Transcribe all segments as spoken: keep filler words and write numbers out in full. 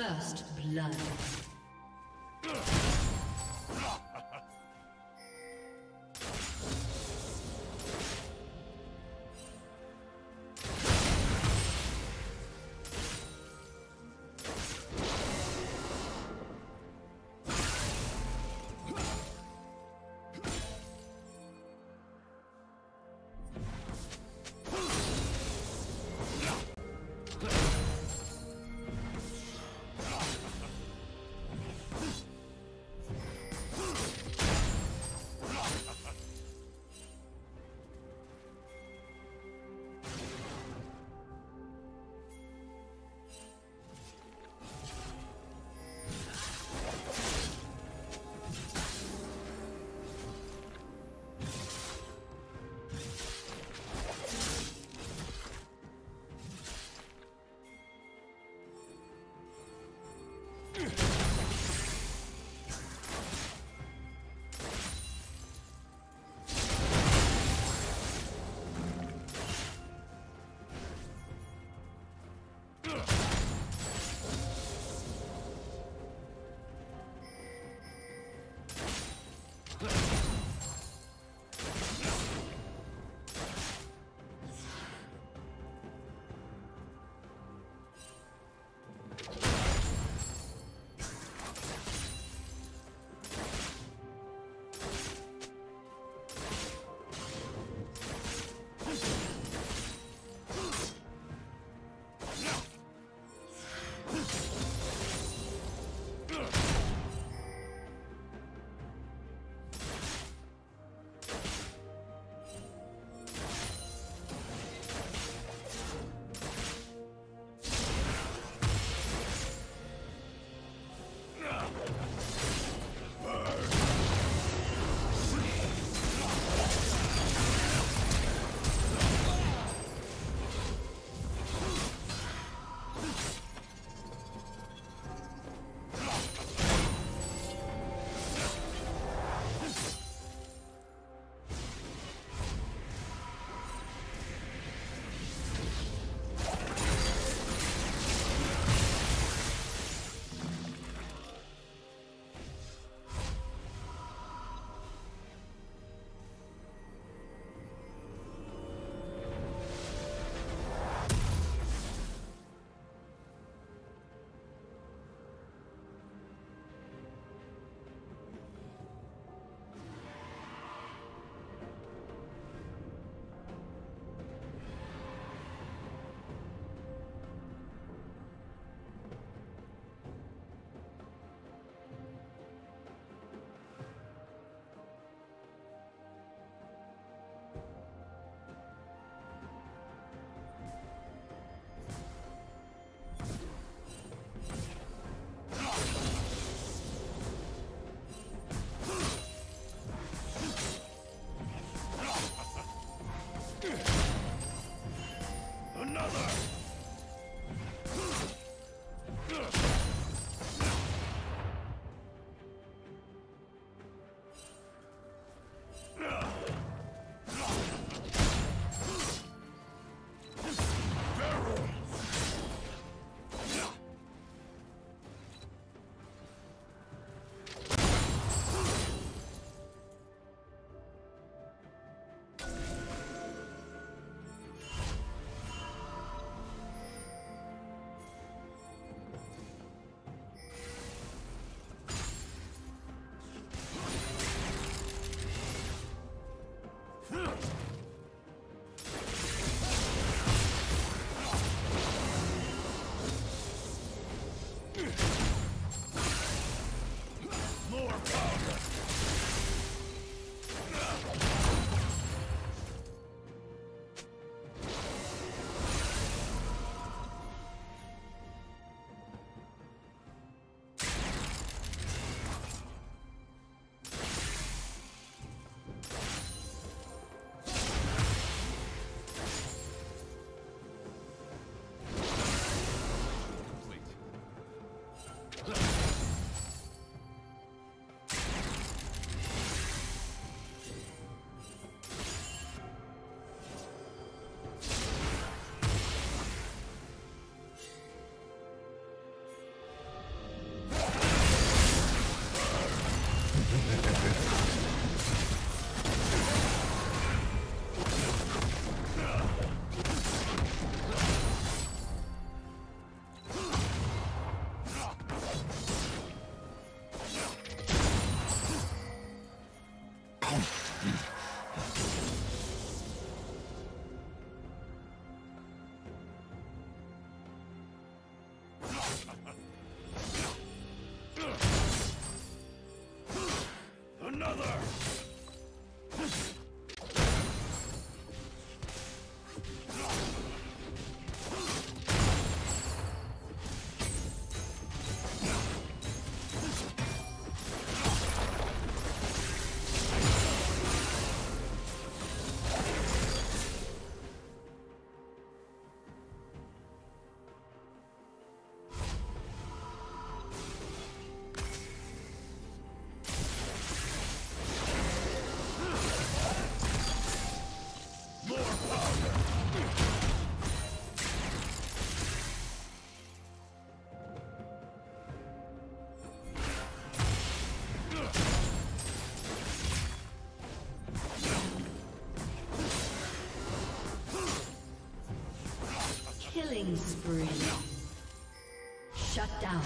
First blood. Killing spree. Shut down.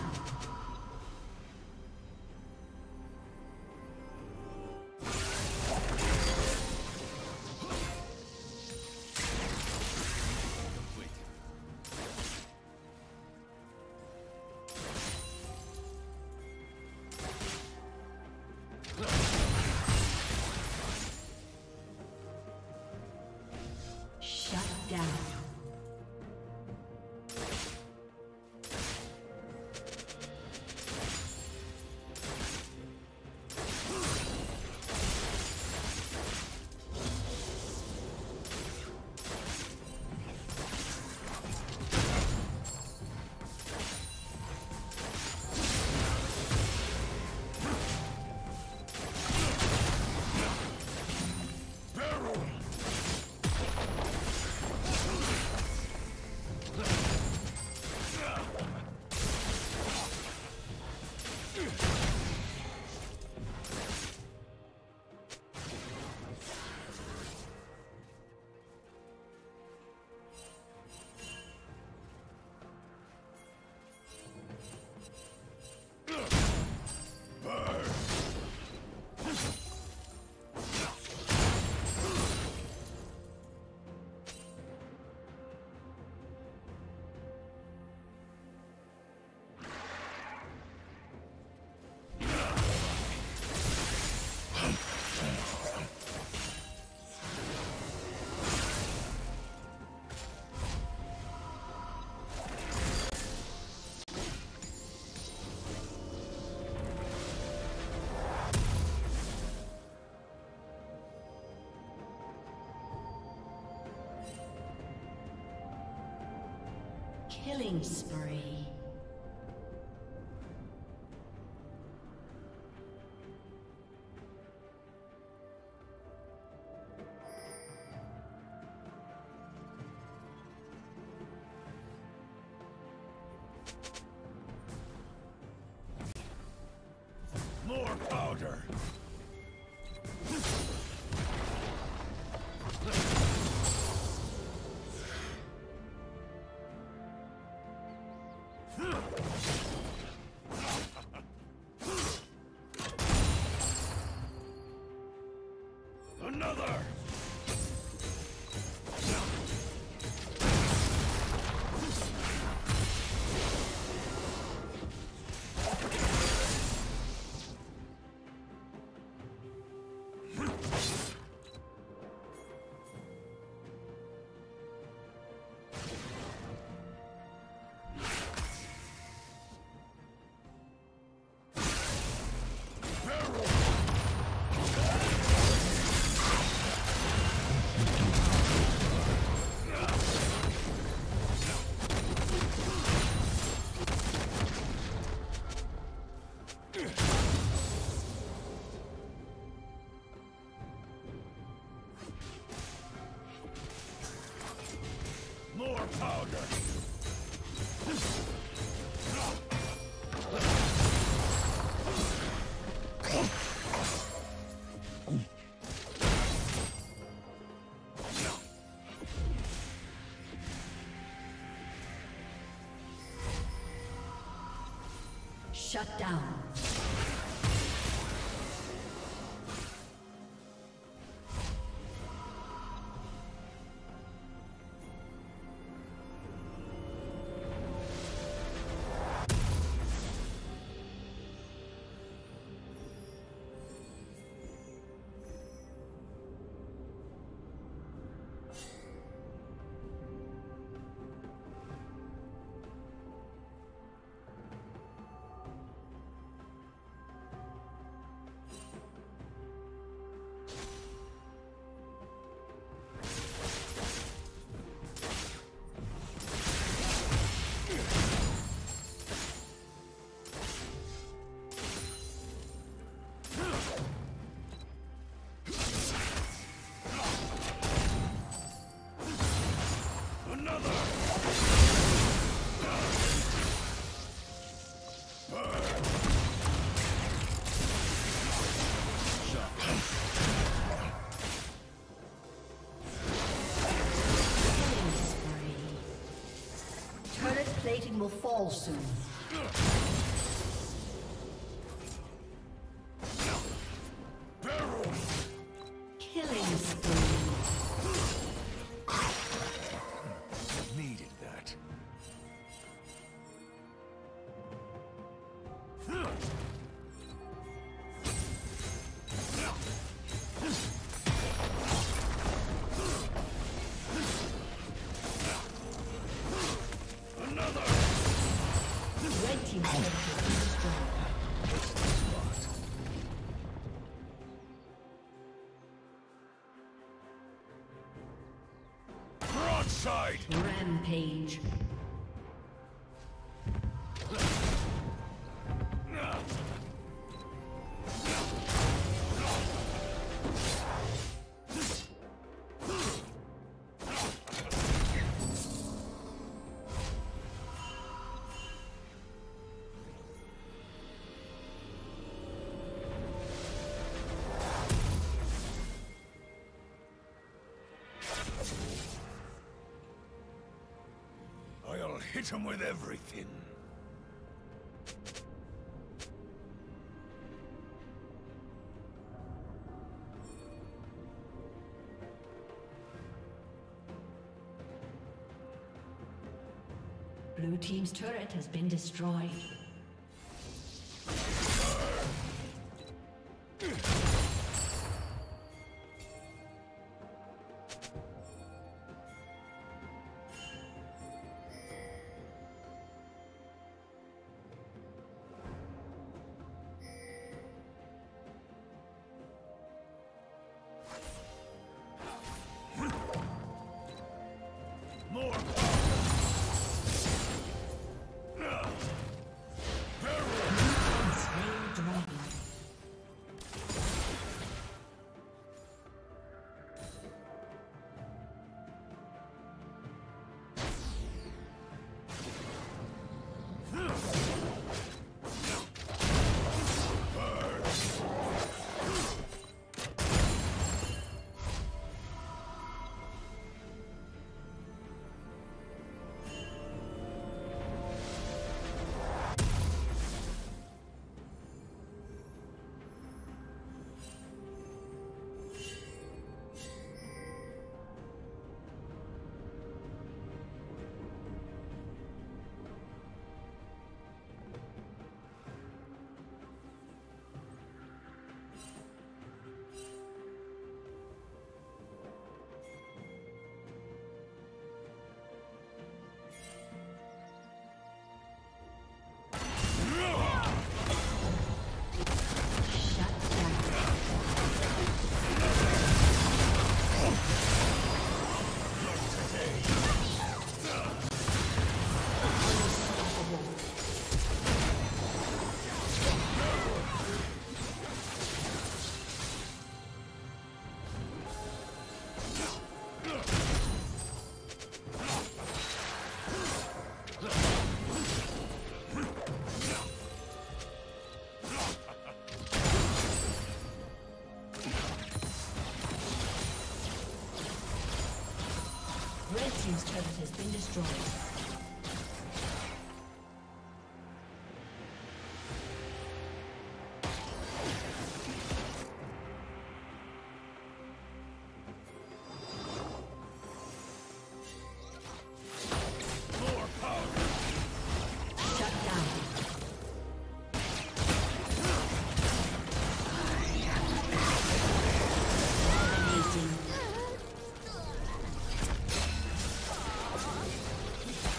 Killing spree. More powder. Another! Shut down. Satan will fall soon. Killing spree. Needed that. Another. Red team side. Rampage. Hit him with everything. Blue team's turret has been destroyed. Team's turret has been destroyed. More power. Shut down. Amazing. Thank you.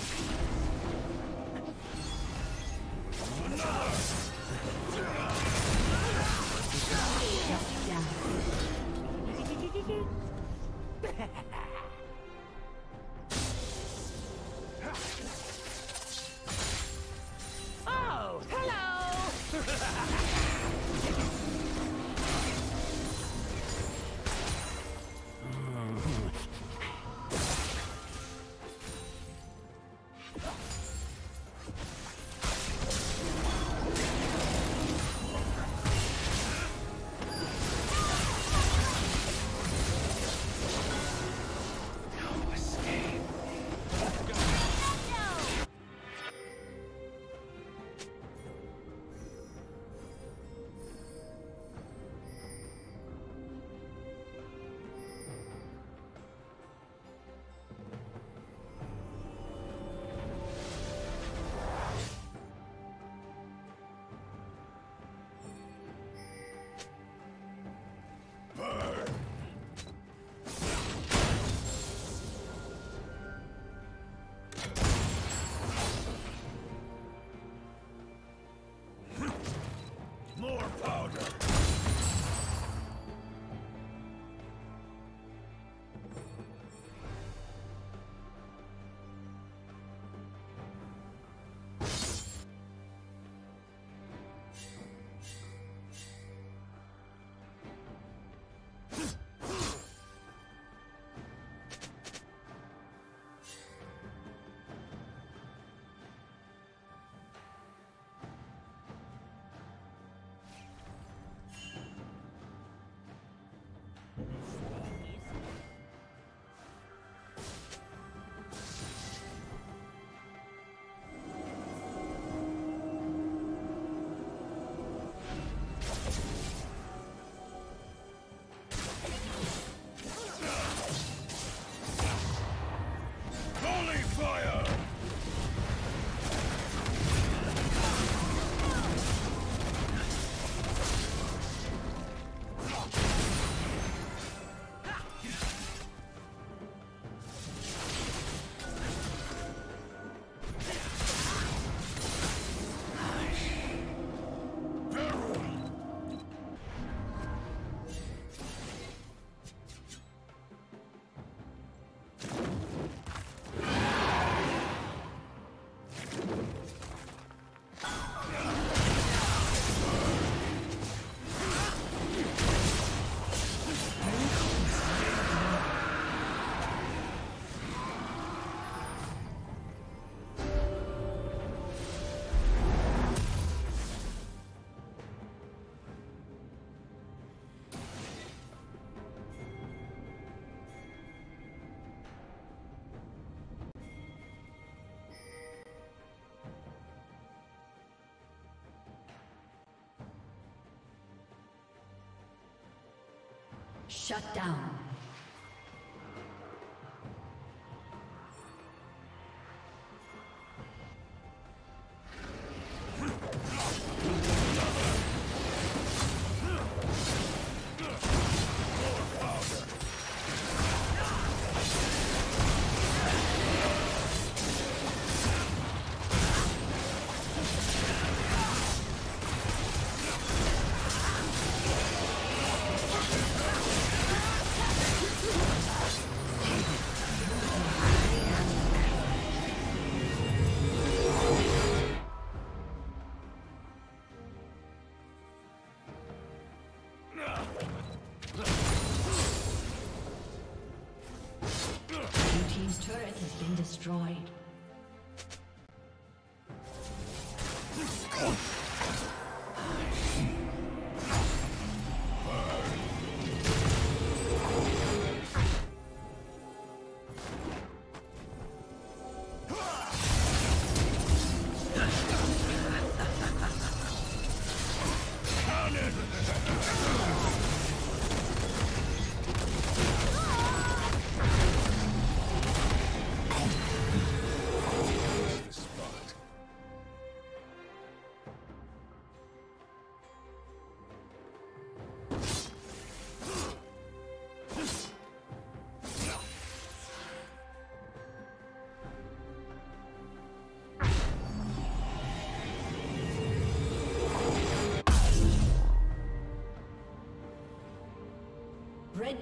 Shut down. Destroyed. Red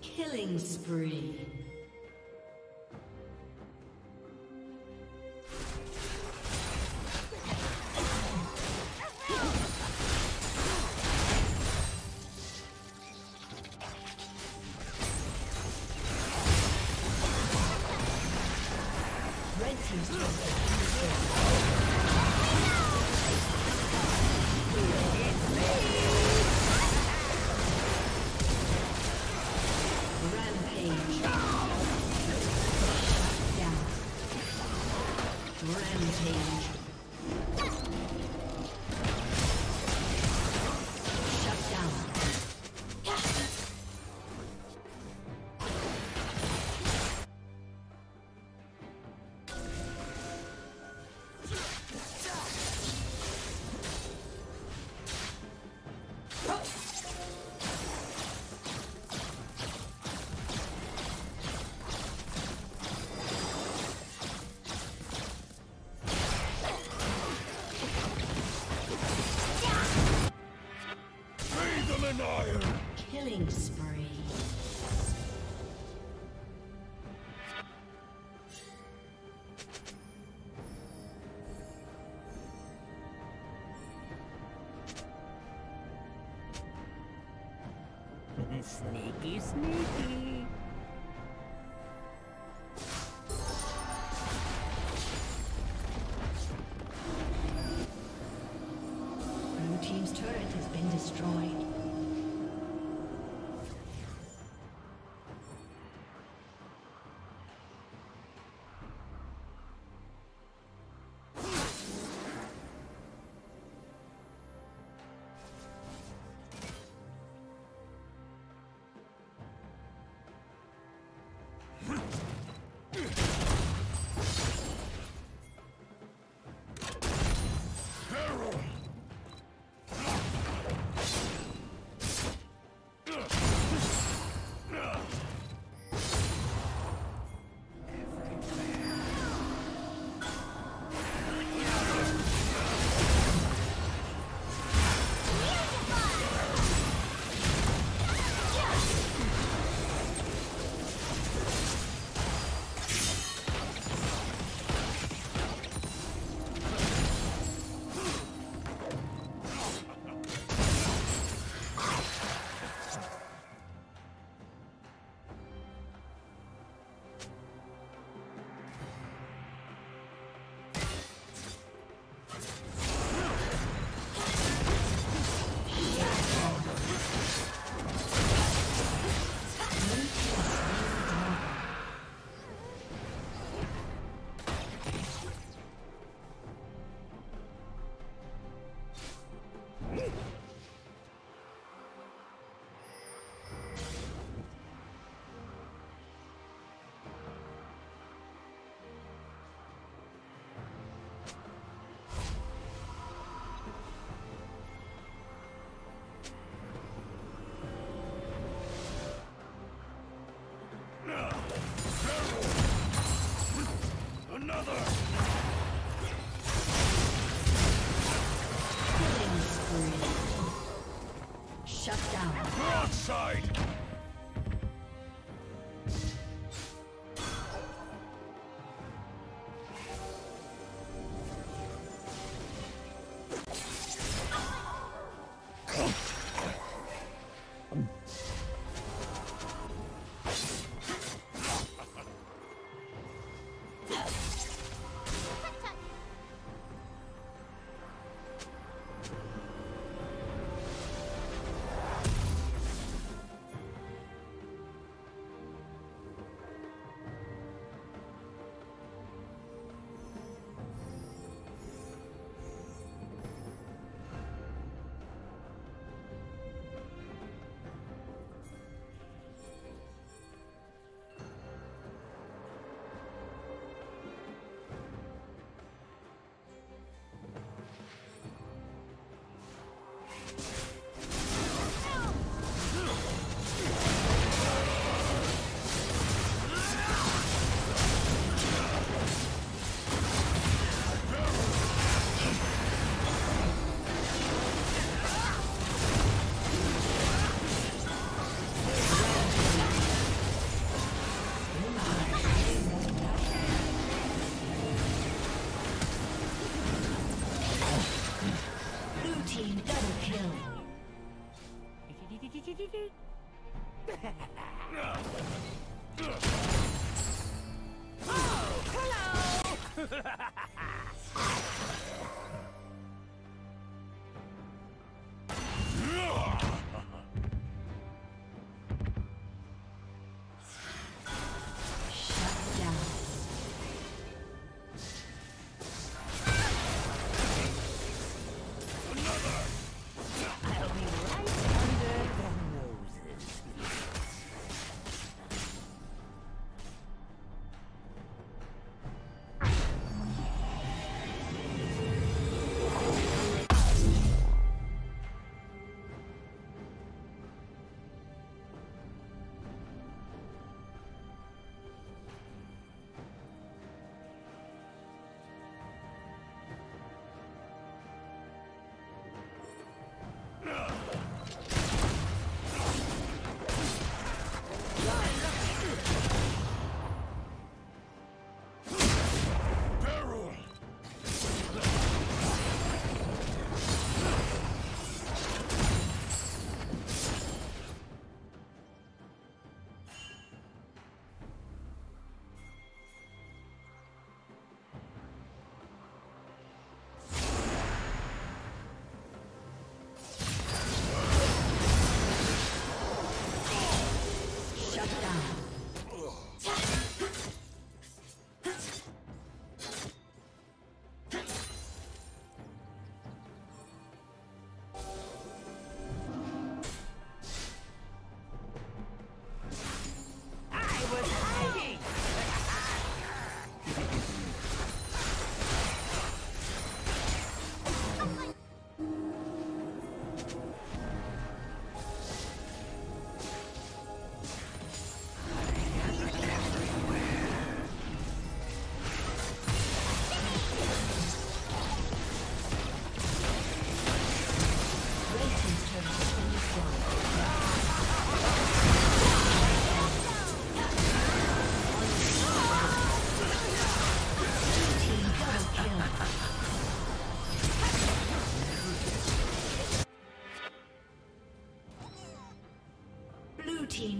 Killing spree. Killing spree. Sneaky, sneaky. Blue Team's turret has been destroyed. side!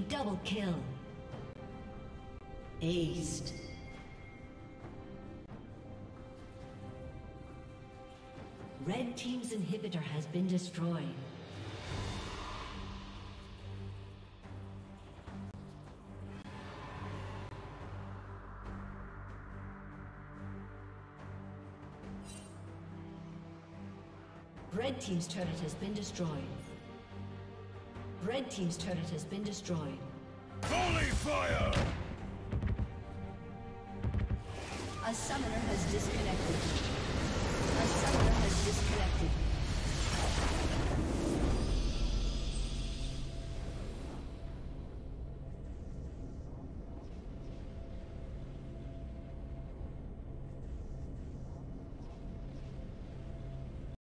Double kill. Aced. Red team's inhibitor has been destroyed. Red team's turret has been destroyed. Red team's turret has been destroyed. Holy fire! A summoner has disconnected.